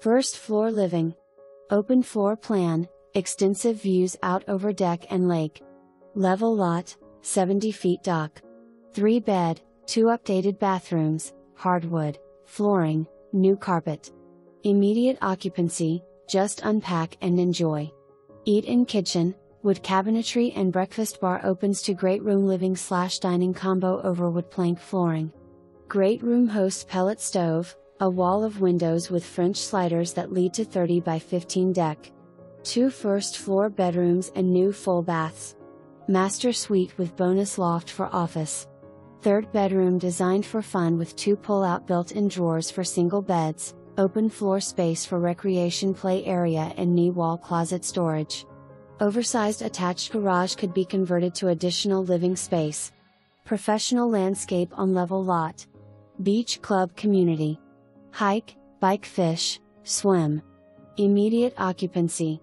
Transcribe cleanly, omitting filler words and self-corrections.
First floor living. Open floor plan, extensive views out over deck and lake. Level lot, 70 feet dock. 3 bed, 2 updated bathrooms, hardwood, flooring, new carpet. Immediate occupancy, just unpack and enjoy. Eat-in kitchen, wood cabinetry and breakfast bar opens to great room living/dining combo over wood plank flooring. Great room hosts pellet stove, a wall of windows with French sliders that lead to 30 by 15 deck. 2 first floor bedrooms and new full baths. Master suite with bonus loft for office. 3rd bedroom designed for fun with 2 pull-out built-in drawers for single beds, open floor space for recreation play area and knee-wall closet storage. Oversized attached garage could be converted to additional living space. Professional landscape on level lot. Beach club community. Hike, bike, fish, swim. Immediate occupancy.